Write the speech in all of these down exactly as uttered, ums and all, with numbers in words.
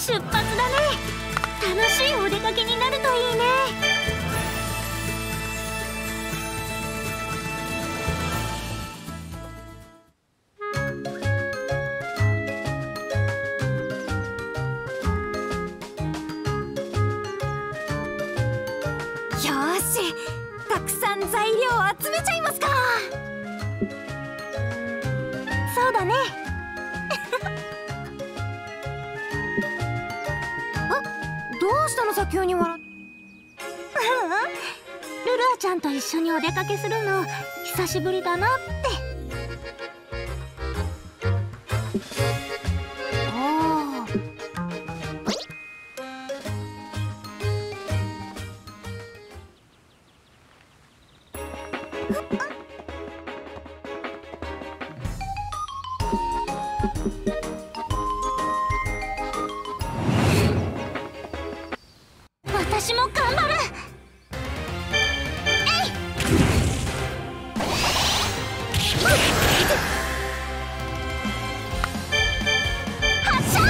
出発だね。楽しいお出かけになるといいね。よし、たくさん材料を集めちゃいますか。そうだね。さっき急に笑っルルアちゃんと一緒にお出かけするの久しぶりだなって。ああ。私も頑張る。えい、うん、発射。それ、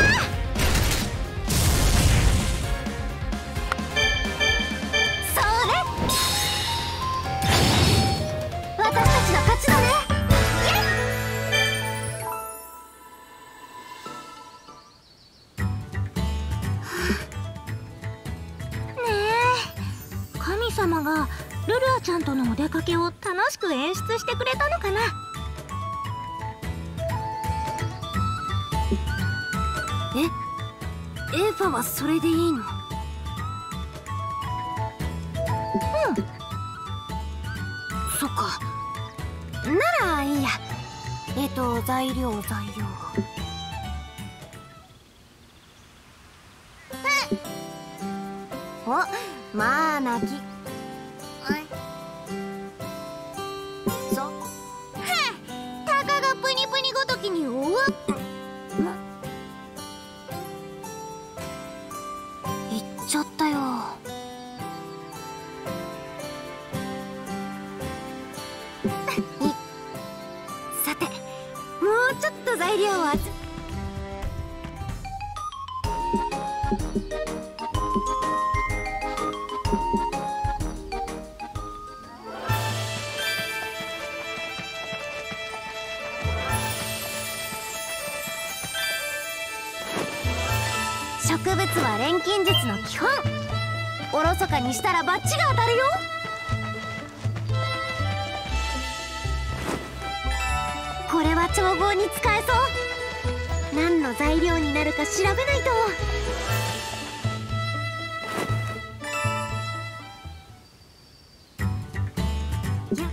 私たちの勝ちだね。様がルルアちゃんとのお出かけを楽しく演出してくれたのかな。え、エーファはそれでいいの？うん、そっか。ならいいや。えっと材料材料が、お、まあ泣きちゃったよ。さて、もうちょっと材料を集め。植物は錬金術の基本。おろそかにしたらバッチが当たるよ。これは調合に使えそう。何の材料になるか調べないと。いや